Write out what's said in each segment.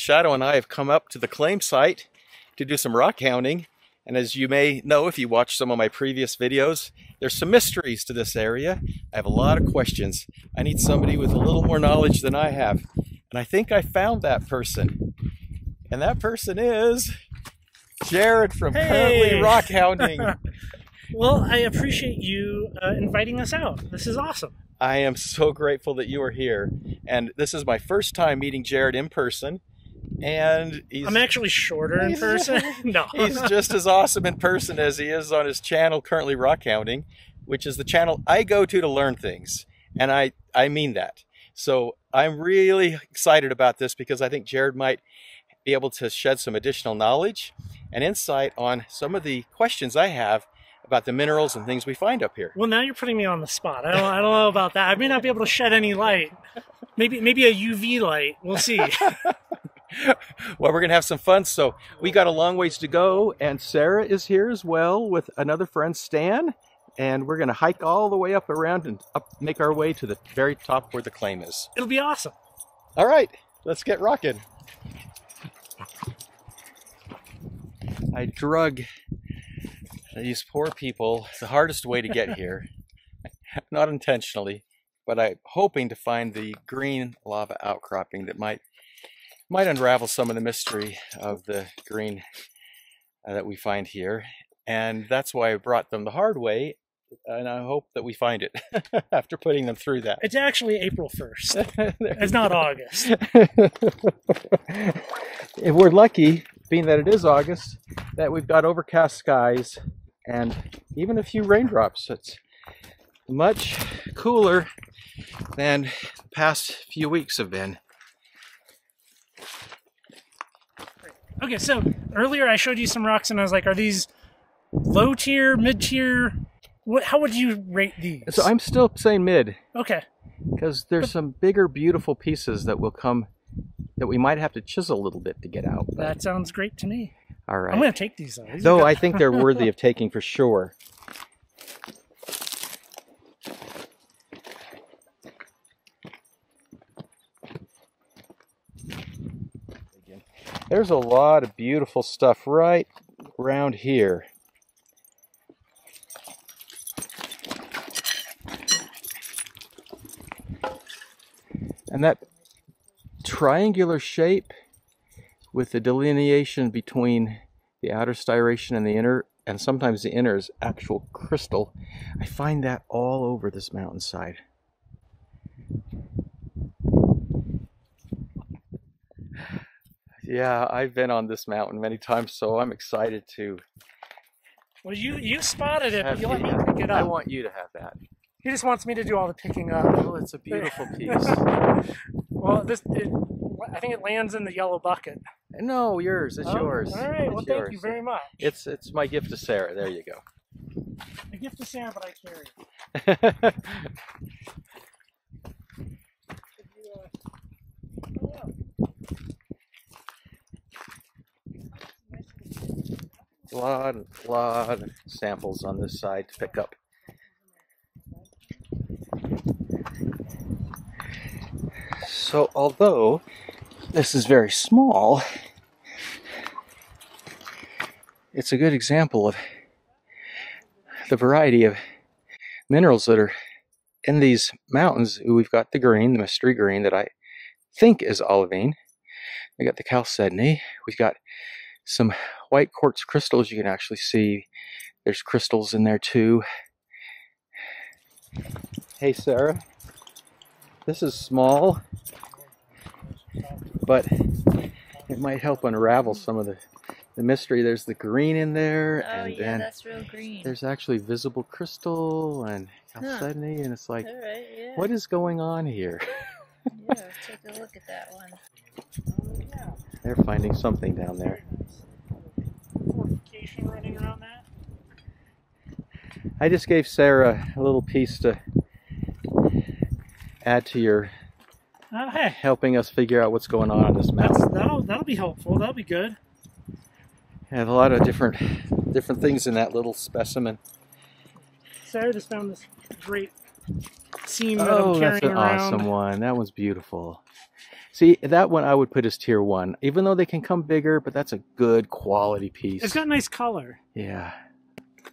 Shadow and I have come up to the claim site to do some rock hounding, and as you may know if you watched some of my previous videos, there's some mysteries to this area. I have a lot of questions. I need somebody with a little more knowledge than I have, and I think I found that person. And that person is Jared from Currently Rock Hounding. Well, I appreciate you inviting us out. This is awesome. I am so grateful that you are here. And this is my first time meeting Jared in person. And I'm actually shorter in person. No. He's just as awesome in person as he is on his channel, Currently Rock Hounding, which is the channel I go to learn things. And I mean that. So I'm really excited about this because I think Jared might be able to shed some additional knowledge and insight on some of the questions I have about the minerals and things we find up here. Well, now you're putting me on the spot. I don't know about that. I may not be able to shed any light. Maybe a UV light. We'll see. Well, we're going to have some fun. So we got a long ways to go. And Sarah is here as well with another friend, Stan. And we're going to hike all the way up around and make our way to the very top where the claim is. It'll be awesome. All right. Let's get rocking. I drug these poor people the hardest way to get here, not intentionally, but I'm hoping to find the green lava outcropping that might unravel some of the mystery of the green that we find here. And that's why I brought them the hard way, and I hope that we find it after putting them through that. It's actually April 1st. It's not August. If we're lucky, being that it is August, that we've got overcast skies and even a few raindrops. It's much cooler than the past few weeks have been. Okay, so earlier I showed you some rocks and I was like, are these low tier, mid tier? How would you rate these? So I'm still saying mid. Okay. Because there's some bigger, beautiful pieces that will come that we might have to chisel a little bit to get out. That sounds great to me. All right. I'm going to take these though. Though I think they're worthy of taking for sure. There's a lot of beautiful stuff right around here. And that triangular shape with the delineation between the outer striation and the inner, and sometimes the inner is actual crystal. I find that all over this mountainside. Yeah, I've been on this mountain many times, so I'm excited to. Well, you spotted it, but you let me pick it up. I want you to have that. He just wants me to do all the picking up. Well, it's a beautiful piece. Well, I think it lands in the yellow bucket. No, yours. It's yours. All right. It's well, yours. Thank you very much. It's my gift to Sarah. There you go. A gift to Sarah, but I carry it. A lot of samples on this side to pick up. So although this is very small, it's a good example of the variety of minerals that are in these mountains. We've got the green, the mystery green that I think is olivine. We got the chalcedony. We've got some white quartz crystals. You can actually see there's crystals in there too. Hey Sarah, this is small, but it might help unravel some of the mystery. There's the green in there, and yeah, that's real green. There's actually visible crystal and chalcedony, and it's like, right, yeah. What is going on here? Yeah, take a look at that one. Oh, yeah. They're finding something down there. Fortification running around that. I just gave Sarah a little piece to add to your helping us figure out what's going on this mountain. That'll be helpful. That'll be good. I have a lot of different things in that little specimen. Sarah just found this great seam that I'm carrying around. That's an awesome one. That one's beautiful. See, that one I would put as tier one, even though they can come bigger, but that's a good quality piece. It's got a nice color. Yeah,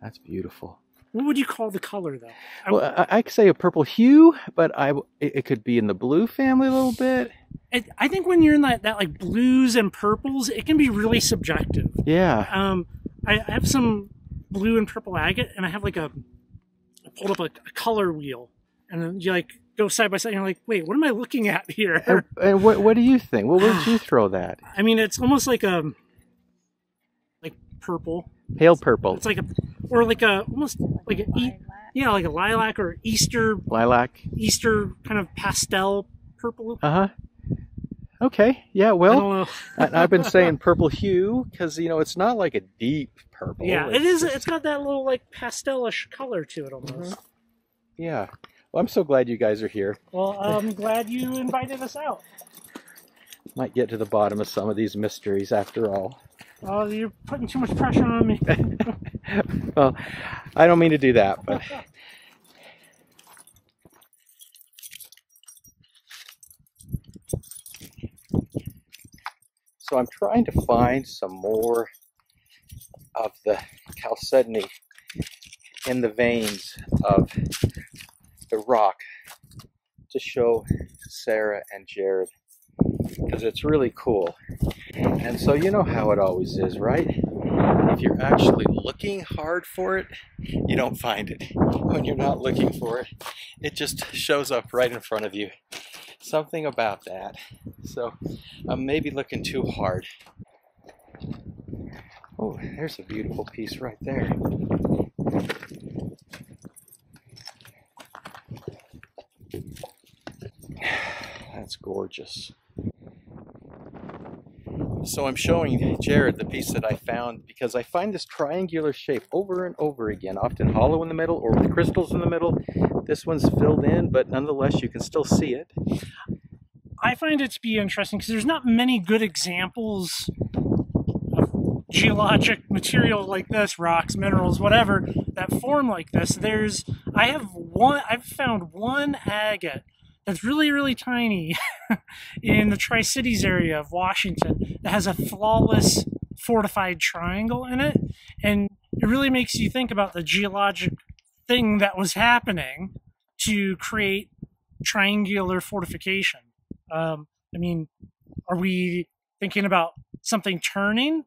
that's beautiful. What would you call the color, though? Well, I'd say a purple hue, but it could be in the blue family a little bit. I think when you're in that like blues and purples, it can be really subjective. Yeah. I have some blue and purple agate, and I have like I pulled up like a color wheel, and then you like go side by side, and you're like, wait, what am I looking at here? And what do you think? Well, where did you throw that? I mean, it's almost like a purple. Pale purple. It's like a, or like a, almost like a, yeah, like a lilac or Easter. Lilac. Easter kind of pastel purple. Uh-huh. Okay. Yeah, well, I've been saying purple hue because, you know, it's not like a deep purple. Yeah, it's just... it's got that little like pastelish color to it almost. Mm-hmm. Yeah. Well, I'm so glad you guys are here. Well, I'm glad you invited us out. Might get to the bottom of some of these mysteries after all. Oh, you're putting too much pressure on me. Well, I don't mean to do that, but... So I'm trying to find some more of the chalcedony in the veins of the rock to show Sarah and Jared, because it's really cool. And so you know how it always is, right? If you're actually looking hard for it, you don't find it. When you're not looking for it, it just shows up right in front of you. Something about that. So I'm maybe looking too hard. Oh, there's a beautiful piece right there. That's gorgeous. So I'm showing Jared the piece that I found because I find this triangular shape over and over again, often hollow in the middle or with crystals in the middle. This one's filled in, but nonetheless, you can still see it. I find it to be interesting because there's not many good examples of geologic material like this, rocks, minerals, whatever, that form like this. I've found one agate that's really, really tiny in the Tri-Cities area of Washington that has a flawless fortified triangle in it. And it really makes you think about the geologic thing that was happening to create triangular fortification. I mean, are we thinking about something turning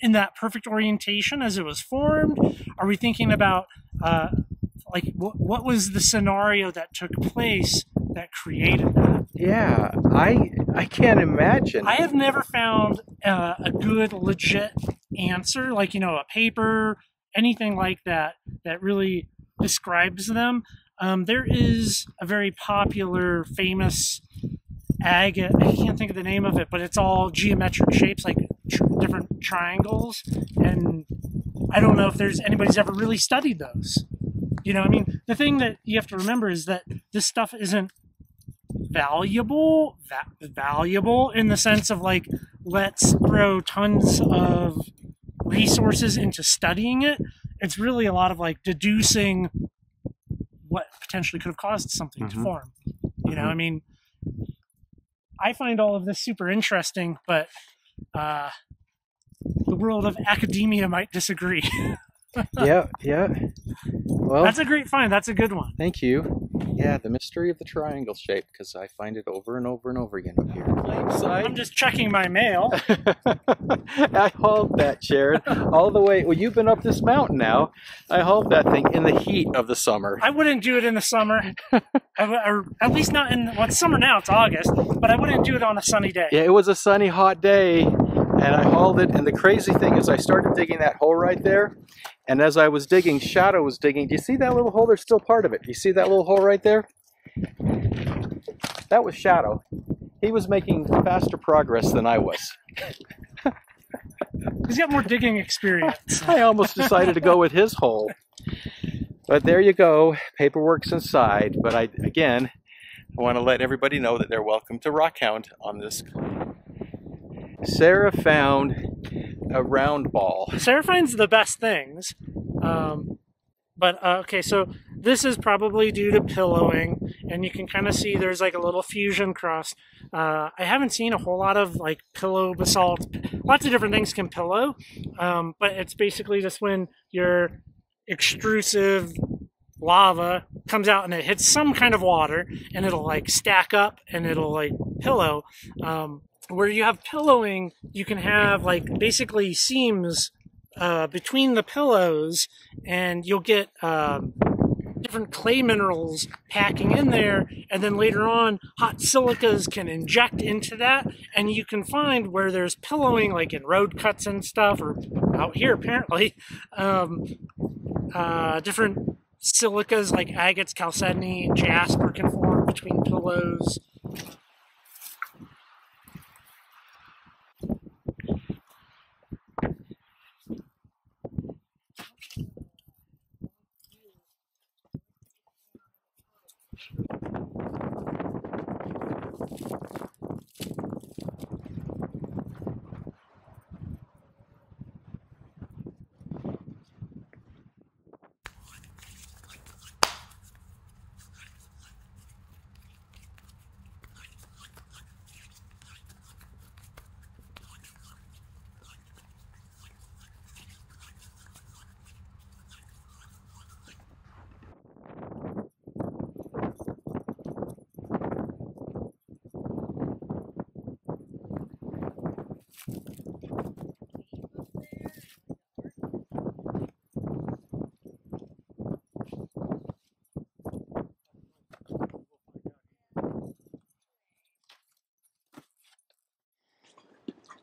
in that perfect orientation as it was formed? Are we thinking about like what was the scenario that took place that created that? Yeah, I can't imagine. I have never found a good, legit answer, like, you know, a paper, anything like that, that really describes them. There is a very popular, famous agate. I can't think of the name of it, but it's all geometric shapes, like different triangles. And I don't know if anybody's ever really studied those. You know, I mean, the thing that you have to remember is that this stuff isn't valuable in the sense of like, let's throw tons of resources into studying it. It's really a lot of like deducing what potentially could have caused something to form. You know, I mean, I find all of this super interesting, but the world of academia might disagree. Yeah. Well, that's a great find. That's a good one. Thank you. Yeah, the mystery of the triangle shape, because I find it over and over and over again up here. I'm just checking my mail. I hauled that, Jared, all the way. Well, you've been up this mountain now. I hauled that thing in the heat of the summer. I wouldn't do it in the summer, or at least not in it's summer now. It's August, but I wouldn't do it on a sunny day. Yeah, it was a sunny, hot day. And I hauled it, and the crazy thing is I started digging that hole right there, and as I was digging, Shadow was digging. Do you see that little hole? There's still part of it. You see that little hole right there? That was Shadow. He was making faster progress than I was. He's got more digging experience. I almost decided to go with his hole. But there you go. Paperwork's inside. But I want to let everybody know that they're welcome to rock hound on this. Sarah found a round ball. Sarah finds the best things. Okay, so This is probably due to pillowing, and you can kind of see there's like a little fusion crust. I haven't seen a whole lot of like pillow basalt. Lots of different things can pillow, but it's basically just when your extrusive lava comes out and it hits some kind of water, and it'll like stack up and it'll like pillow. Where you have pillowing, you can have like basically seams between the pillows, and you'll get different clay minerals packing in there, and then later on hot silicas can inject into that, and you can find where there's pillowing, like in road cuts and stuff, or out here apparently, different silicas like agates, chalcedony, jasper can form between pillows.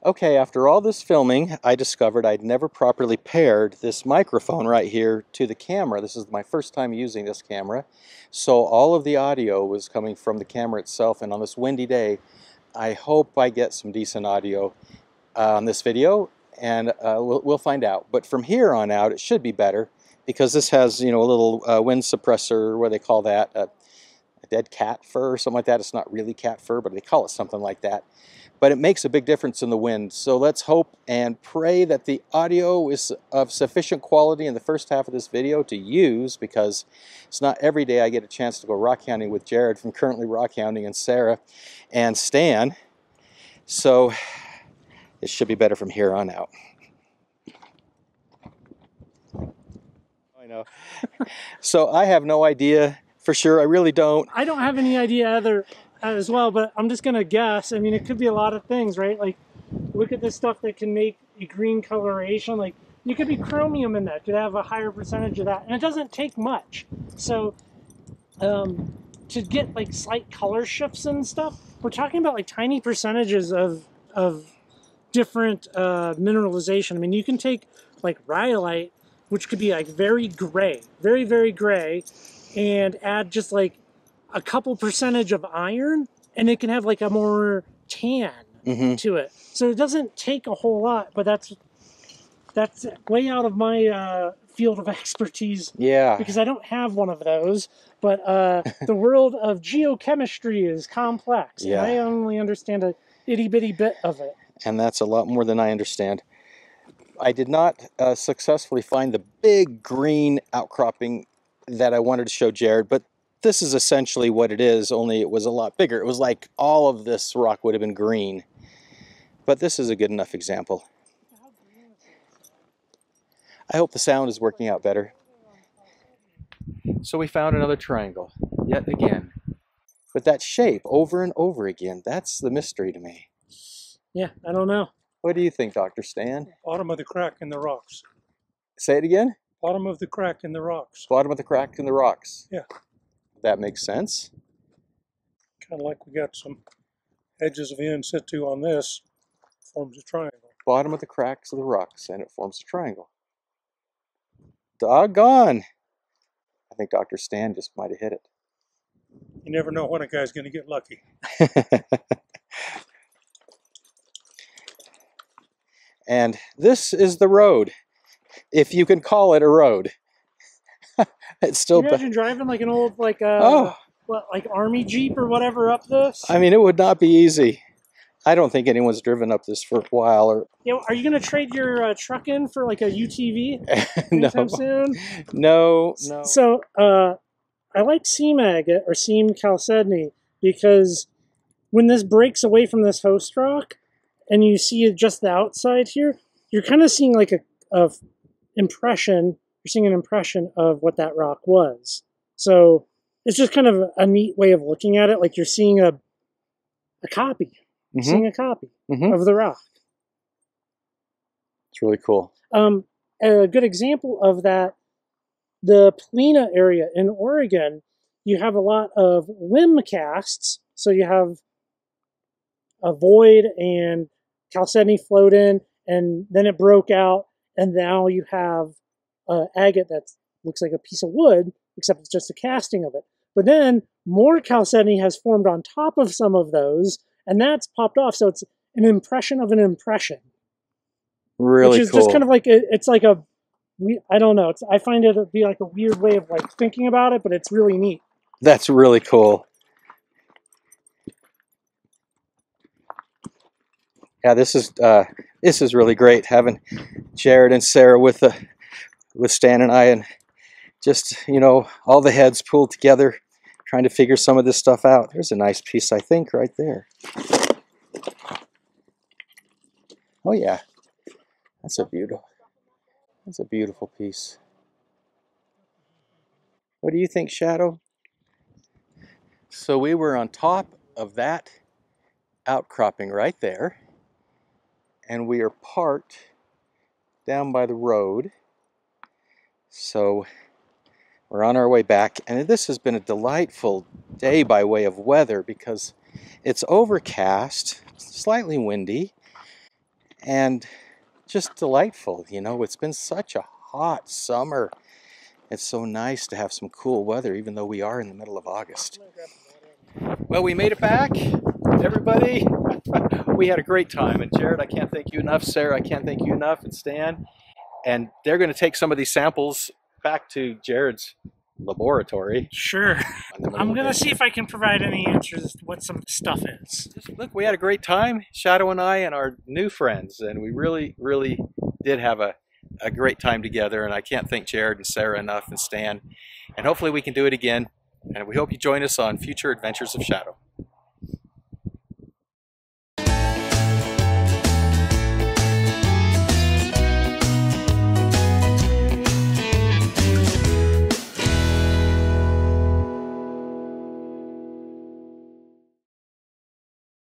Okay, after all this filming, I discovered I'd never properly paired this microphone right here to the camera. This is my first time using this camera. So all of the audio was coming from the camera itself, and on this windy day, I hope I get some decent audio on this video, and we'll find out. But from here on out, it should be better, because this has, you know, a little wind suppressor, what do they call that? A dead cat fur or something like that. It's not really cat fur, but they call it something like that. But it makes a big difference in the wind. So let's hope and pray that the audio is of sufficient quality in the first half of this video to use, because it's not every day I get a chance to go rock hounding with Jared from Currently Rock Hounding, and Sarah and Stan. So it should be better from here on out. I know. So I have no idea. For sure, I really don't. I don't have any idea either as well, but I'm just going to guess. I mean, it could be a lot of things, right? Like, look at this stuff that can make a green coloration. Like, you could be chromium in that. Could have a higher percentage of that. And it doesn't take much. So, to get, like, slight color shifts and stuff, we're talking about, like, tiny percentages of different mineralization. I mean, you can take, like, rhyolite, which could be, like, very gray. Very, very gray. And add just like a couple percentage of iron, and it can have like a more tan to it. So it doesn't take a whole lot, but that's way out of my field of expertise. Yeah, because I don't have one of those. But the world of geochemistry is complex. Yeah, and I only understand a itty bitty bit of it, and that's a lot more than I understand. I did not successfully find the big green outcropping that I wanted to show Jared, but this is essentially what it is, only it was a lot bigger. It was like all of this rock would have been green, but this is a good enough example. I hope the sound is working out better. So we found another triangle, yet again. But that shape over and over again, that's the mystery to me. Yeah, I don't know. What do you think, Dr. Stan? Bottom of the crack in the rocks. Say it again? Bottom of the crack in the rocks. Bottom of the crack in the rocks. Yeah. That makes sense. Kind of like we got some edges of in situ on this, forms a triangle. Bottom of the cracks of the rocks, and it forms a triangle. Doggone! I think Dr. Stan just might have hit it. You never know when a guy's going to get lucky. And this is the road. If you can call it a road. It's still. Can you imagine driving like an old, like what, like army jeep or whatever up this? I mean, it would not be easy. I don't think anyone's driven up this for a while. Or you know, are you going to trade your truck in for like a UTV anytime soon? No. So I like seam agate or seam chalcedony because when this breaks away from this host rock and you see just the outside here, you're kind of seeing like an impression of what that rock was. So it's just kind of a neat way of looking at it. Like you're seeing a copy of the rock. It's really cool. A good example of that, the Plena area in Oregon, you have a lot of limb casts. So you have a void and chalcedony flowed in, and then it broke out, and now you have agate that looks like a piece of wood, except it's just a casting of it. But then more chalcedony has formed on top of some of those, and that's popped off. So it's an impression of an impression. Really cool. Which is just kind of like, it's like a, I don't know. I find it to be like a weird way of like thinking about it, but it's really neat. That's really cool. Yeah, this is really great having Jared and Sarah with Stan and I, and just, you know, all the heads pulled together trying to figure some of this stuff out. There's a nice piece, I think, right there. Oh yeah, that's a beautiful piece. What do you think, Shadow? So we were on top of that outcropping right there, and we are parked down by the road. So we're on our way back, and this has been a delightful day by way of weather because it's overcast, slightly windy, and just delightful. You know, it's been such a hot summer. It's so nice to have some cool weather, even though we are in the middle of August. Well, we made it back, everybody. We had a great time, and Jared, I can't thank you enough. Sarah, I can't thank you enough, and Stan. And they're going to take some of these samples back to Jared's laboratory. Sure. I'm going to see if I can provide any answers what some stuff is. Just, look, we had a great time, Shadow and I and our new friends, and we really, really did have a great time together, and I can't thank Jared and Sarah enough and Stan, and hopefully we can do it again, and we hope you join us on future Adventures of Shadow.